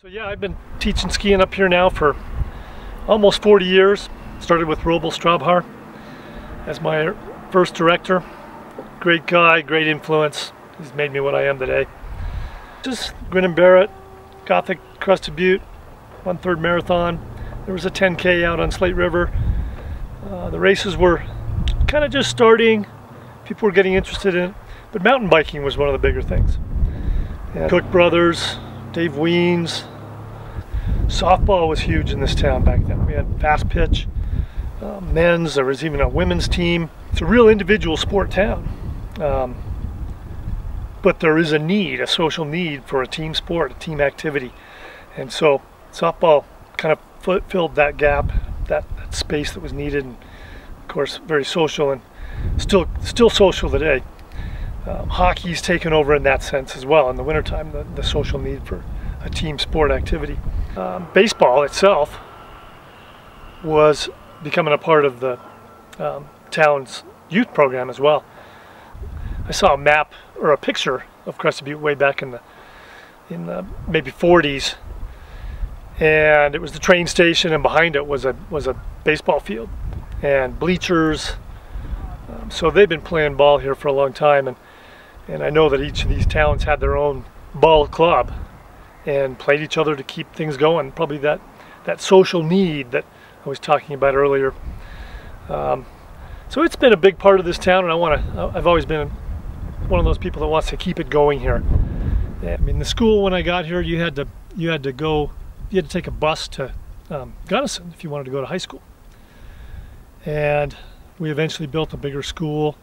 So yeah, I've been teaching skiing up here now for almost 40 years. Started with Robel Straubhaar as my first director. Great guy, great influence. He's made me what I am today. Just grin and bear it, Gothic Crested Butte, 1/3 marathon. There was a 10K out on Slate River. The races were kind of just starting. People were getting interested in it, but mountain biking was one of the bigger things. And Cook Brothers, Dave Weems. Softball was huge in this town back then. We had fast pitch, men's, there was even a women's team. It's a real individual sport town. But there is a need, a social need for a team sport, a team activity. And so softball kind of filled that gap, that space that was needed. And of course, very social and still social today. Hockey's taken over in that sense as well in the wintertime, the social need for a team sport activity. Baseball itself was becoming a part of the town's youth program as well. I saw a map or a picture of Crested Butte way back in the maybe 40s, and it was the train station, and behind it was a baseball field and bleachers. So they've been playing ball here for a long time, and I know that each of these towns had their own ball club and played each other to keep things going. Probably that social need that I was talking about earlier. So it's been a big part of this town, and I've always been one of those people that wants to keep it going here. I mean, the school when I got here, you had to take a bus to Gunnison if you wanted to go to high school, and we eventually built a bigger school.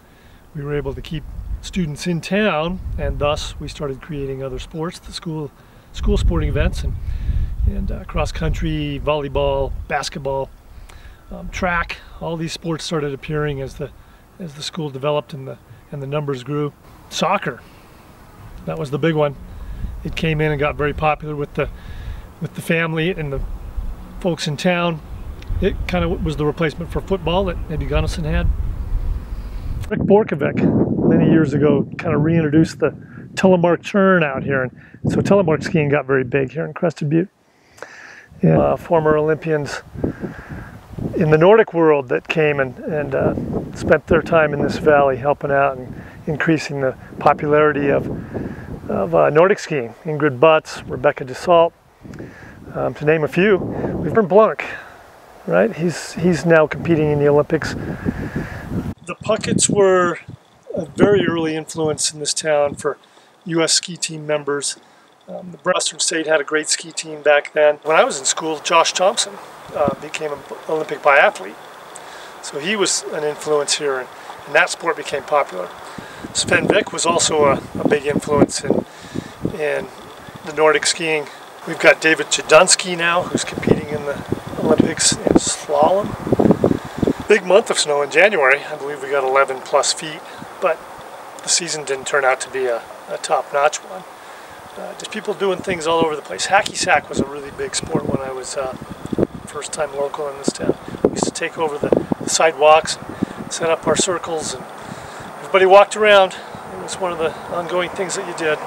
We were able to keep students in town, and thus we started creating other sports, the school sporting events, and cross-country, volleyball, basketball, track. All these sports started appearing as the school developed and the numbers grew. Soccer, that was the big one. It came in and got very popular with the family and the folks in town. It kind of was the replacement for football that maybe Gunnison had. Rick Borkovik, many years ago, kind of reintroduced the telemark churn out here, and so telemark skiing got very big here in Crested Butte. Yeah. Former Olympians in the Nordic world that came and spent their time in this valley helping out and increasing the popularity of Nordic skiing. Ingrid Butts, Rebecca DeSalt, to name a few. We've been Blanc. Right, he's now competing in the Olympics. The Puckets were a very early influence in this town for U.S. ski team members. The Western State had a great ski team back then. When I was in school, Josh Thompson became an Olympic biathlete, so he was an influence here, and that sport became popular. Sven Vick was also a big influence in the Nordic skiing. We've got David Chodounski now, who's competing in the Olympics in slalom. Big month of snow in January. I believe we got 11 plus feet, but the season didn't turn out to be a top-notch one. Just people doing things all over the place. Hacky sack was a really big sport when I was first time local in this town. We used to take over the sidewalks, and set up our circles, and everybody walked around. It was one of the ongoing things that you did.